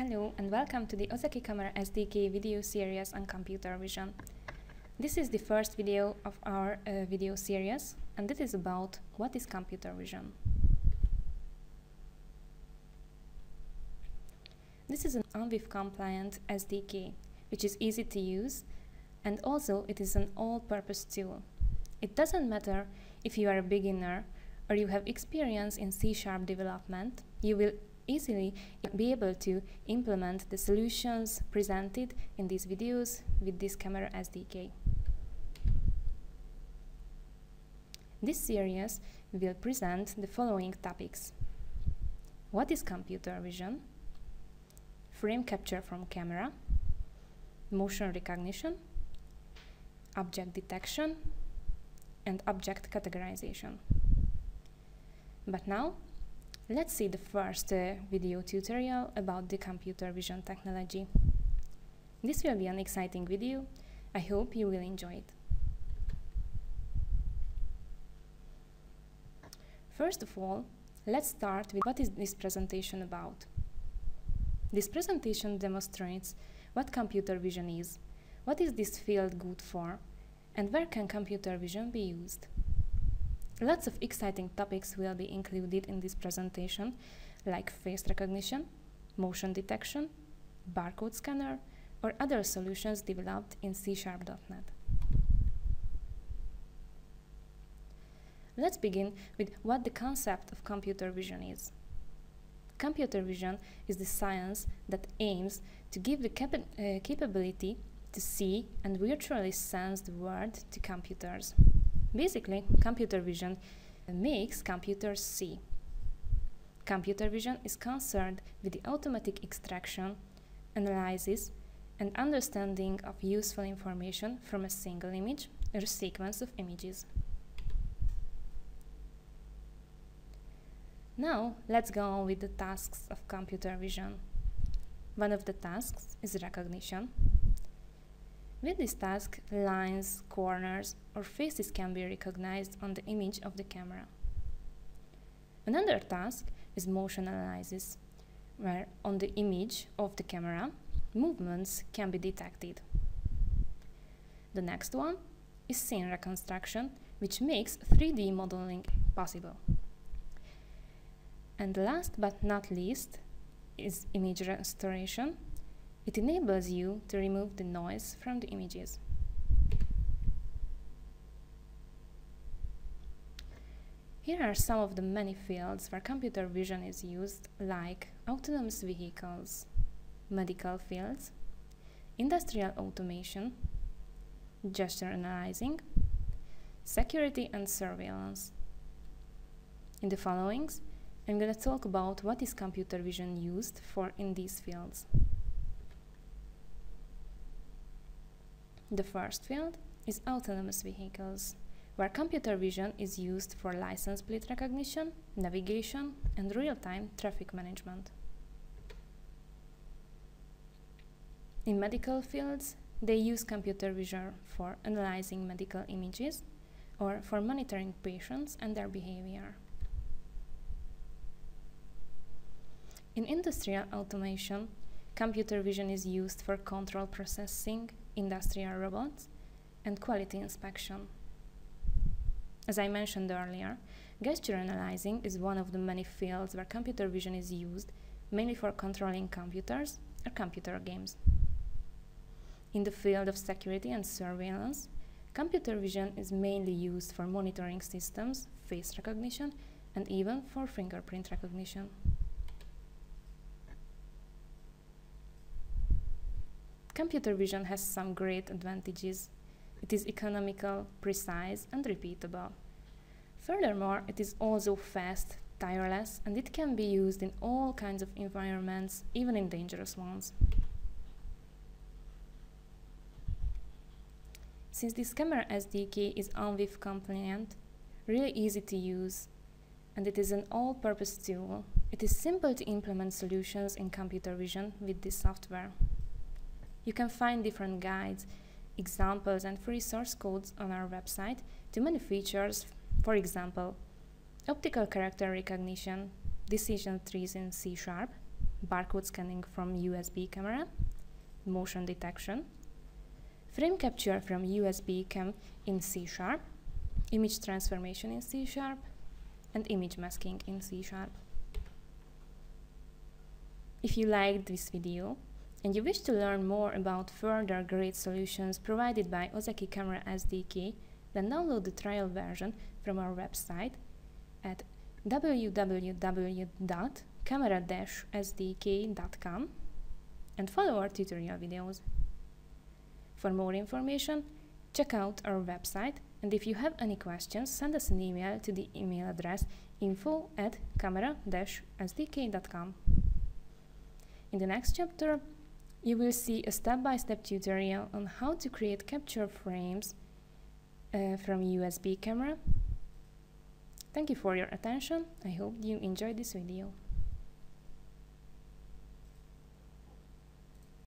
Hello and welcome to the OZEKI Camera SDK video series on computer vision. This is the first video of our video series, and it is about what is computer vision. This is an ONVIF compliant SDK, which is easy to use, and also it is an all-purpose tool. It doesn't matter if you are a beginner or you have experience in C# development, you will easily be able to implement the solutions presented in these videos with this camera SDK. This series will present the following topics. What is computer vision? Frame capture from camera, motion recognition, object detection, and object categorization. But now, let's see the first video tutorial about the computer vision technology. This will be an exciting video. I hope you will enjoy it. First of all, let's start with what is this presentation about. This presentation demonstrates what computer vision is, what is this field good for, and where can computer vision be used. Lots of exciting topics will be included in this presentation, like face recognition, motion detection, barcode scanner, or other solutions developed in C#.NET. Let's begin with what the concept of computer vision is. Computer vision is the science that aims to give the capability to see and virtually sense the world to computers. Basically, computer vision makes computers see. Computer vision is concerned with the automatic extraction, analysis, and understanding of useful information from a single image or sequence of images. Now, let's go on with the tasks of computer vision. One of the tasks is recognition. With this task, lines, corners, or faces can be recognized on the image of the camera. Another task is motion analysis, where on the image of the camera, movements can be detected. The next one is scene reconstruction, which makes 3D modeling possible. And last but not least is image restoration. It enables you to remove the noise from the images. Here are some of the many fields where computer vision is used, like autonomous vehicles, medical fields, industrial automation, gesture analyzing, security and surveillance. In the followings, I'm going to talk about what is computer vision used for in these fields. The first field is autonomous vehicles, where computer vision is used for license plate recognition, navigation, and real-time traffic management. In medical fields, they use computer vision for analyzing medical images or for monitoring patients and their behavior. In industrial automation, computer vision is used for control processing, industrial robots, and quality inspection. As I mentioned earlier, gesture analyzing is one of the many fields where computer vision is used, mainly for controlling computers or computer games. In the field of security and surveillance, computer vision is mainly used for monitoring systems, face recognition, and even for fingerprint recognition. Computer vision has some great advantages. It is economical, precise, and repeatable. Furthermore, it is also fast, tireless, and it can be used in all kinds of environments, even in dangerous ones. Since this camera SDK is ONVIF compliant, really easy to use, and it is an all-purpose tool, it is simple to implement solutions in computer vision with this software. You can find different guides, examples, and free source codes on our website to many features, for example, optical character recognition, decision trees in C#, barcode scanning from USB camera, motion detection, frame capture from USB cam in C#, image transformation in C#, and image masking in C#. If you liked this video and you wish to learn more about further great solutions provided by OZEKI Camera SDK, then download the trial version from our website at www.camera-sdk.com and follow our tutorial videos. For more information, check out our website, and if you have any questions, send us an email to the email address info@camera-sdk.com. In the next chapter, you will see a step-by-step tutorial on how to create capture frames from USB camera. Thank you for your attention. I hope you enjoyed this video.